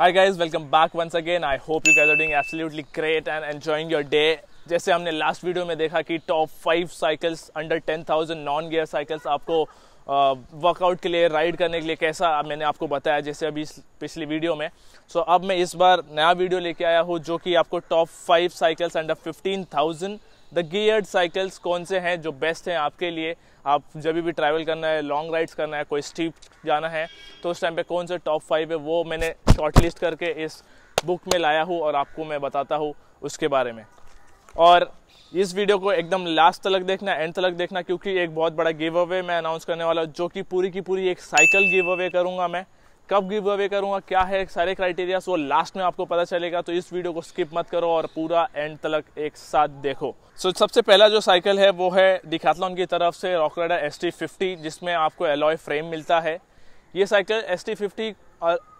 Hi guys, welcome back once again. I hope you guys are doing absolutely great and enjoying your day. जैसे हमने last video में देखा कि top 5 cycles under 10,000 non gear cycles आपको workout के लिए, ride करने के लिए कैसा मैंने आपको बताया जैसे अभी पिछली वीडियो में. सो अब मैं इस बार नया वीडियो लेके आया हूँ जो कि आपको top 5 cycles under 15,000 the geared cycles कौन से हैं जो बेस्ट हैं आपके लिए. आप जब भी ट्रैवल करना है, लॉन्ग राइड्स करना है, कोई स्टीप जाना है तो उस टाइम पे कौन से टॉप 5 है वो मैंने शॉर्ट लिस्ट करके इस बुक में लाया हूँ और आपको मैं बताता हूँ उसके बारे में. और इस वीडियो को एकदम लास्ट तक देखना, एंड तक देखना, क्योंकि एक बहुत बड़ा गिव अवे मैं अनाउंस करने वाला हूँ जो कि पूरी की पूरी एक साइकिल गिव अवे करूँगा. मैं कब गिव अवे करूँगा, क्या है सारे क्राइटेरिया, वो लास्ट में आपको पता चलेगा. तो इस वीडियो को स्किप मत करो और पूरा एंड तक एक साथ देखो. सो सबसे पहला जो साइकिल है वो है डिकैथलॉन की तरफ से रॉक राइडर ST 50, जिसमें आपको एलॉय फ्रेम मिलता है. ये साइकिल ST 50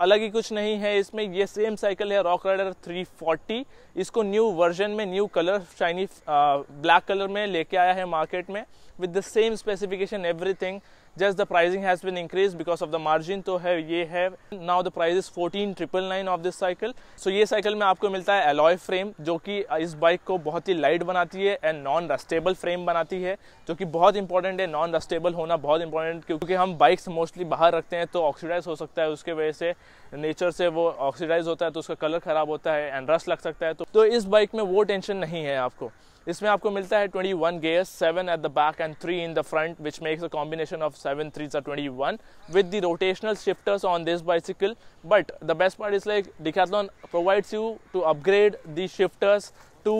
अलग ही कुछ नहीं है. इसमें ये सेम साइकिल है रॉक राइडर 340. इसको न्यू वर्जन में, new colour, shiny black colour में लेके आया है मार्केट में with the same specification everything. Just the pricing has been increased because of the margin. तो है ये है. Now the price is 14,999 of this cycle. So ये साइकिल में आपको मिलता है alloy frame जो कि इस बाइक को बहुत ही लाइट बनाती है एंड नॉन रस्टेबल फ्रेम बनाती है जो कि बहुत इंपॉर्टेंट है. नॉन रस्टेबल होना बहुत इंपॉर्टेंट क्योंकि हम बाइक्स मोस्टली बाहर रखते हैं तो ऑक्सीडाइज हो सकता है, उसके वजह से नेचर से वो ऑक्सीडाइज होता है तो उसका कलर खराब होता है एंड रस्ट लग सकता है. तो इस बाइक में वो टेंशन नहीं है आपको. इसमें आपको मिलता है 21 gears, 7 at the back and 3 in the front, which makes a combination of 7 3s are 21 with the rotational shifters on this bicycle. But the best part is like Decathlon provides you to upgrade the shifters to.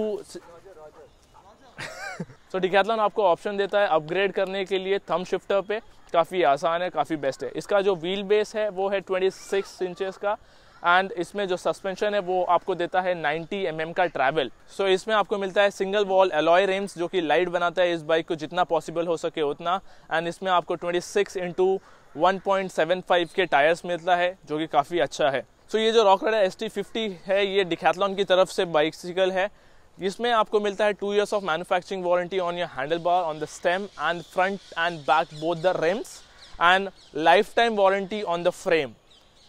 So Decathlon आपको option देता है upgrade करने के लिए thumb shifter पे. काफ़ी आसान है, काफ़ी बेस्ट है. इसका जो व्हील बेस है वो है 26 इंचेस का एंड इसमें जो सस्पेंशन है वो आपको देता है 90 mm का ट्रैवल. सो इसमें आपको मिलता है सिंगल वॉल एलॉय रिम्स जो कि लाइट बनाता है इस बाइक को जितना पॉसिबल हो सके उतना. एंड इसमें आपको 26x1.75 के टायर्स मिलता है जो कि काफ़ी अच्छा है. सो ये जो रॉक राइडर ST 50 है ये डिकैथलॉन की तरफ से बाइसिकल है. इसमें आपको मिलता है 2 years of manufacturing warranty on your handlebar, on the stem and front and back both the rims and lifetime warranty on the frame.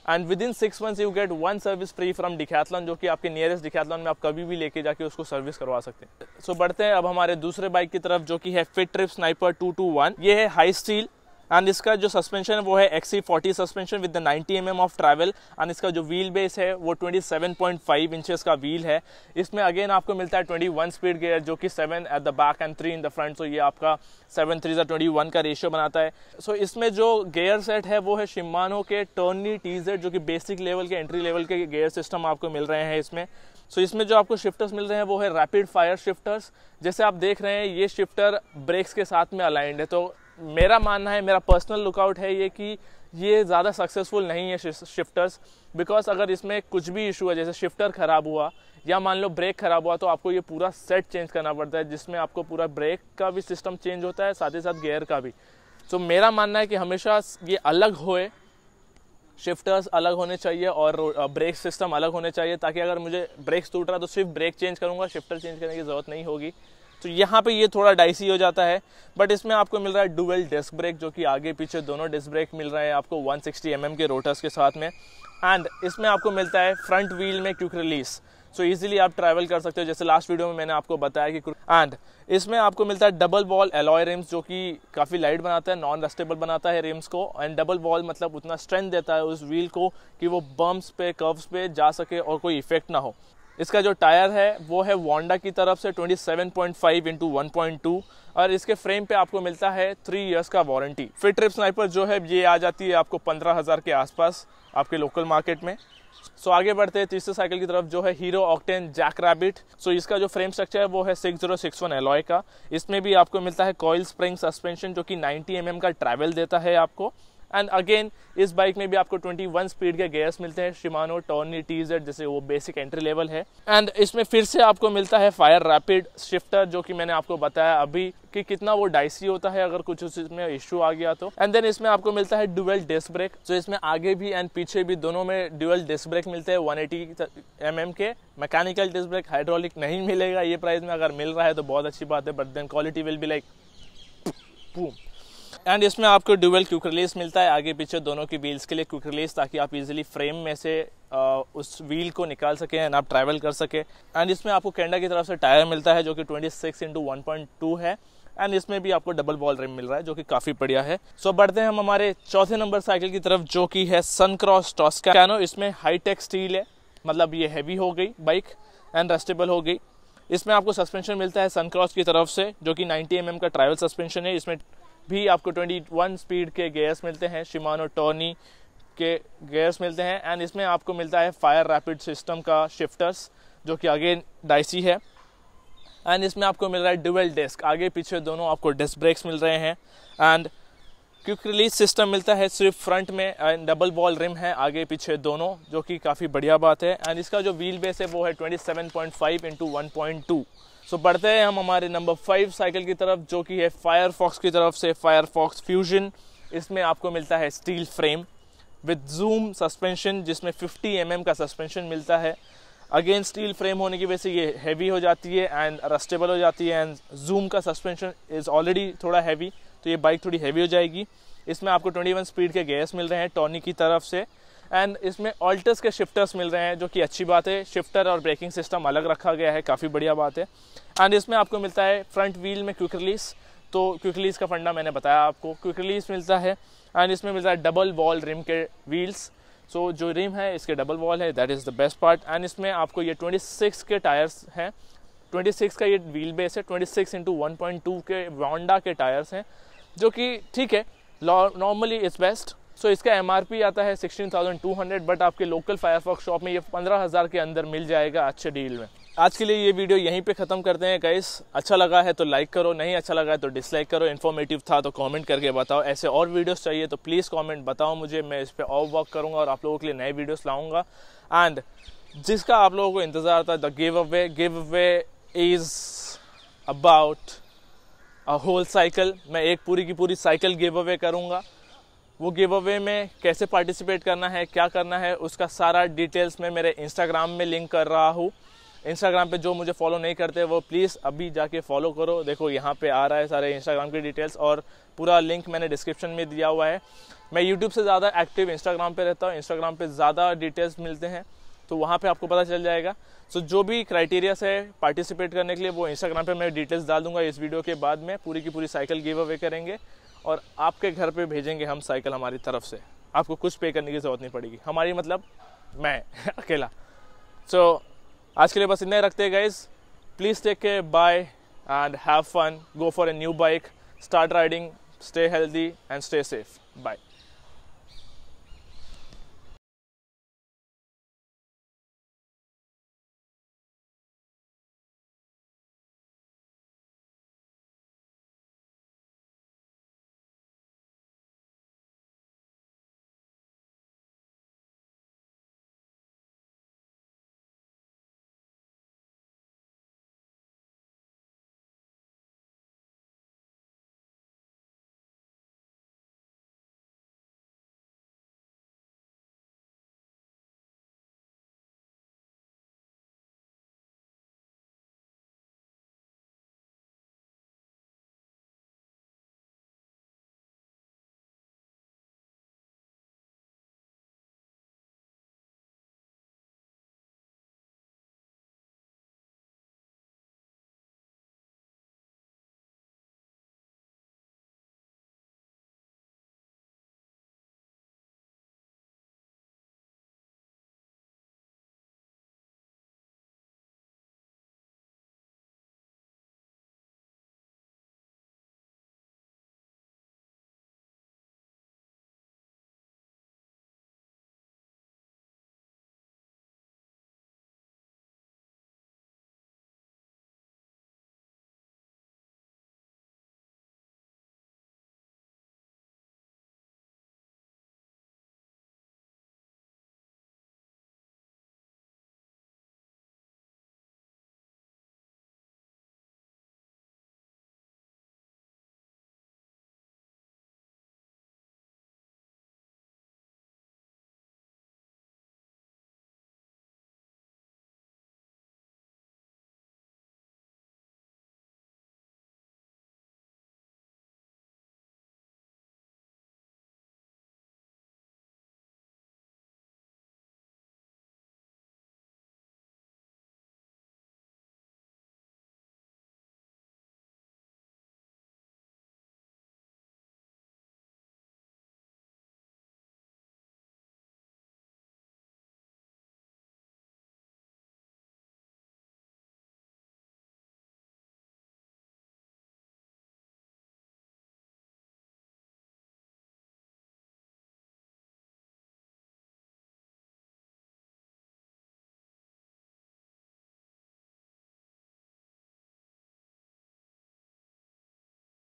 And within 6 months you get 1 service free from Decathlon जो कि आपके nearest decathlon में आप कभी भी लेके जाके उसको सर्विस करवा सकते हैं. सो बढ़ते हैं अब हमारे दूसरे बाइक की तरफ जो कि है फिट ट्रिप स्नाइपर 221. ये है हाई स्टील एंड इसका जो सस्पेंशन है वो है XC40 suspension with the 90 mm of travel. And इसका जो व्हील बेस है वो 27.5 इंचेस का व्हील है. इसमें अगेन आपको मिलता है 21 स्पीड गियर जो कि 7 at the back and 3 in the front. So ये आपका 7 3 21 का रेशियो बनाता है. सो इसमें जो गेयर सेट है वो है शिमानो के टर्नी TZ जो कि बेसिक लेवल के, एंट्री लेवल के गेयर सिस्टम आपको मिल रहे हैं इसमें. सो इसमें जो आपको शिफ्टर्स मिल रहे हैं वो है रैपिड फायर शिफ्टर्स. जैसे आप देख रहे हैं ये शिफ्टर ब्रेक्स के साथ में अलाइंड है. तो मेरा मानना है, मेरा पर्सनल लुकआउट है ये कि ये ज़्यादा सक्सेसफुल नहीं है शिफ्टर्स, बिकॉज अगर इसमें कुछ भी इशू है जैसे शिफ्टर ख़राब हुआ या मान लो ब्रेक ख़राब हुआ तो आपको ये पूरा सेट चेंज करना पड़ता है जिसमें आपको पूरा ब्रेक का भी सिस्टम चेंज होता है साथ ही साथ गियर का भी. तो मेरा मानना है कि हमेशा ये अलग होए, शिफ्टर्स अलग होने चाहिए और ब्रेक सिस्टम अलग होने चाहिए ताकि अगर मुझे ब्रेक्स टूट रहा तो सिर्फ ब्रेक चेंज करूँगा, शिफ्टर चेंज करने की ज़रूरत नहीं होगी. तो यहाँ पे ये थोड़ा डाइसी हो जाता है. बट इसमें आपको मिल रहा है डुअल डिस्क ब्रेक जो कि आगे पीछे दोनों डिस्क ब्रेक मिल रहे हैं आपको 160 mm के रोटर्स के साथ में. एंड इसमें आपको मिलता है फ्रंट व्हील में क्विक रिलीज. सो इजीली आप ट्रैवल कर सकते हो जैसे लास्ट वीडियो में मैंने आपको बताया कि. एंड इसमें आपको मिलता है डबल बॉल एलॉय रिम्स जो कि काफ़ी लाइट बनाता है, नॉन रस्टेबल बनाता है रिम्स को. एंड डबल बॉल मतलब उतना स्ट्रेंथ देता है उस व्हील को कि वो बम्प्स पे, कर्व्स पे जा सके और कोई इफेक्ट ना हो. इसका जो टायर है वो है वांडा की तरफ से 27.5x1.2 और इसके फ्रेम पे आपको मिलता है 3 years का वारंटी. फिट ट्रिप स्नाइपर जो है ये आ जाती है आपको 15,000 के आसपास आपके लोकल मार्केट में. सो आगे बढ़ते हैं तीसरे साइकिल की तरफ जो है हीरो ऑक्टेन जैक्रैबिट. सो इसका जो फ्रेम स्ट्रक्चर है वो है 6061 एलॉय का. इसमें भी आपको मिलता है कॉइल स्प्रिंग सस्पेंशन जो कि 90 mm का ट्रैवल देता है आपको. एंड अगेन इस बाइक में भी आपको 21 स्पीड के गेयर्स मिलते हैं शिमानो टॉर्नी TZ जैसे वो बेसिक एंट्री लेवल है. एंड इसमें फिर से आपको मिलता है फायर रैपिड शिफ्टर जो कि मैंने आपको बताया अभी कि कितना वो डाइसी होता है अगर कुछ उसमें इशू आ गया तो. एंड देन इसमें आपको मिलता है डुअल डिस्क ब्रेक. सो इसमें आगे भी एंड पीछे भी दोनों में डुअल डिस्क ब्रेक मिलते हैं 180 mm के. मैकेनिकल डिस्क ब्रेक, हाइड्रोलिक नहीं मिलेगा ये प्राइस में. अगर मिल रहा है तो बहुत अच्छी बात है but then quality will be like boom. And इसमें आपको ड्यूअल क्विक रिलीज मिलता है आगे पीछे दोनों की व्हील्स के लिए क्विक रिलीज, ताकि आप इजीली फ्रेम में से उस व्हील को निकाल सकें एंड आप ट्रैवल कर सकें। एंड इसमें आपको कैंडा की तरफ से टायर मिलता है जो कि 26x1.2 है एंड इसमें भी आपको डबल बॉल रिम मिल रहा है जो कि काफ़ी बढ़िया है। सो बढ़ते हैं हम हमारे चौथे नंबर साइकिल की तरफ जो कि है सन क्रॉस टॉस्कैनो। इसमें हाईटेक स्टील है, मतलब ये हैवी हो गई बाइक एंड रस्टेबल हो गई। इसमें आपको सस्पेंशन मिलता है सन क्रॉस की तरफ से जो कि 90 mm का ट्रैवल सस्पेंशन है। इसमें भी आपको 21 स्पीड के गेयर्स मिलते हैं, शिमानो टोर्नी के गेयर्स मिलते हैं एंड इसमें आपको मिलता है फायर रैपिड सिस्टम का शिफ्टर्स जो कि अगेन डाइसी है। एंड इसमें आपको मिल रहा है डुअल डिस्क, आगे पीछे दोनों आपको डिस्क ब्रेक्स मिल रहे हैं एंड क्विक रिलीज सिस्टम मिलता है सिर्फ फ्रंट में एंड डबल बॉल रिम है आगे पीछे दोनों जो कि काफ़ी बढ़िया बात है। एंड इसका जो व्हील बेस है वो है 27.5x1.2। सो बढ़ते हैं हम हमारे नंबर 5 साइकिल की तरफ जो कि है फायरफॉक्स की तरफ से फायरफॉक्स फ्यूजन। इसमें आपको मिलता है steel frame with zoom suspension जिसमें 50 mm का सस्पेंशन मिलता है। अगेन स्टील फ्रेम होने की वजह से ये हैवी हो जाती है एंड रस्टेबल हो जाती है एंड जूम का सस्पेंशन इज़ ऑलरेडी थोड़ा हैवी तो ये बाइक थोड़ी हैवी हो जाएगी। इसमें आपको 21 स्पीड के गेयर्स मिल रहे हैं टॉर्नी की तरफ से एंड इसमें ऑल्टर्स के शिफ्टर्स मिल रहे हैं जो कि अच्छी बात है। शिफ्टर और ब्रेकिंग सिस्टम अलग रखा गया है, काफ़ी बढ़िया बात है। एंड इसमें आपको मिलता है फ्रंट व्हील में क्विक रिलीज, तो क्विक रिलीज का फंडा मैंने बताया आपको, क्विक रिलीज मिलता है एंड इसमें मिलता है डबल वॉल रिम के व्हील्स। सो जो रिम है इसके डबल वॉल है, that is the best part. And इसमें आपको ये 26 के टायर्स हैं, 26 का ये व्हील बेस है, 26x1.2 के वांडा के टायर्स हैं जो कि ठीक है, नॉर्मली इट्स बेस्ट। सो इसका MRP आता है 16,200 बट आपके लोकल फायरफॉक्स शॉप में ये 15,000 के अंदर मिल जाएगा अच्छे डील में। आज के लिए ये वीडियो यहीं पे ख़त्म करते हैं गाइस। अच्छा लगा है तो लाइक करो, नहीं अच्छा लगा है तो डिसलाइक करो। इन्फॉर्मेटिव था तो कमेंट करके बताओ, ऐसे और वीडियोस चाहिए तो प्लीज़ कमेंट बताओ मुझे, मैं इस पे और वर्क करूँगा और आप लोगों के लिए नए वीडियोस लाऊँगा। एंड जिसका आप लोगों को इंतज़ार था the giveaway is about a whole cycle. मैं एक पूरी की पूरी साइकिल गिव अवे करूँगा। वो गिव अवे में कैसे पार्टिसिपेट करना है, क्या करना है, उसका सारा डिटेल्स मैं मेरे इंस्टाग्राम में लिंक कर रहा हूँ। इंस्टाग्राम पे जो मुझे फॉलो नहीं करते वो प्लीज़ अभी जाके फॉलो करो। देखो यहाँ पे आ रहा है सारे इंस्टाग्राम की डिटेल्स और पूरा लिंक मैंने डिस्क्रिप्शन में दिया हुआ है। मैं यूट्यूब से ज़्यादा एक्टिव इंस्टाग्राम पे रहता हूँ, इंस्टाग्राम पे ज़्यादा डिटेल्स मिलते हैं तो वहाँ पे आपको पता चल जाएगा। सो जो भी क्राइटेरिया है पार्टिसिपेट करने के लिए वो इंस्टाग्राम पर मैं डिटेल्स डाल दूँगा। इस वीडियो के बाद में पूरी की पूरी साइकिल गिव अवे करेंगे और आपके घर पे भेजेंगे हम साइकिल हमारी तरफ से, आपको कुछ पे करने की ज़रूरत नहीं पड़ेगी, हमारी मतलब मैं अकेला। सो आज के लिए बस इतना ही रखते हैं guys. Please take care, bye and have fun, go for a new bike, start riding, stay healthy and stay safe, bye.